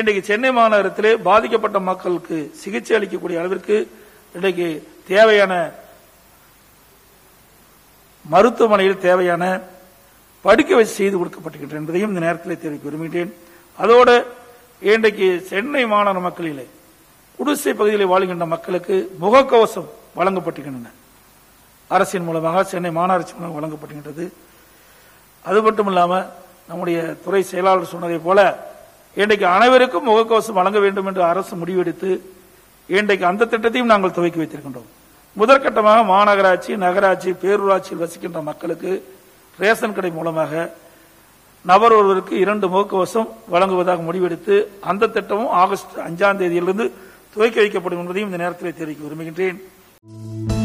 இன்றைக்கு சென்னை மாநகரத்திலே பாதிக்கப்பட்ட மக்களுக்கு சிகிச்சை அளிக்கக்கூடிய அளவிற்கு இன்றைக்கு தேவையான மருத்துவமனையில் தேவையான படுக்கை வசதி செய்து கொடுக்கப்பட்டிருக்கின்றன என்பதையும் இந்த நேரத்தில் தெரிவிக்க விரும்புகிறேன். அதோடு இன்றைக்கு சென்னை மாநகர மக்களிலே குடிசை பகுதியில் வாழ்கின்ற மக்களுக்கு முகக்கவசம் வழங்கப்பட்டிருக்கின்றன. அரசின் மூலமாக சென்னை மாநகராட்சி மூலம் வழங்கப்படுகின்றது. அது மட்டுமில்லாமல் நம்முடைய துறை செயலாளர் சொன்னதை போல இன்றைக்கு அனைவருக்கும் முகக்கவசம் வழங்க வேண்டும் என்று அரசு முடிவெடுத்து இன்றைக்கு அந்த திட்டத்தையும் நாங்கள் துவக்கி வைத்திருக்கின்றோம். முதற்கட்டமாக மாநகராட்சி, நகராட்சி, பேரூராட்சியில் வசிக்கின்ற மக்களுக்கு ரேஷன் கடை மூலமாக நபர் ஒருவருக்கு 2 முகக்கவசம் வழங்குவதாக முடிவெடுத்து அந்த திட்டமும் ஆகஸ்ட் 5ஆம் தேதியிலிருந்து துவக்கி வைக்கப்படும் என்பதையும் இந்த நேரத்தில் தெரிவிக்க விரும்புகின்றேன்.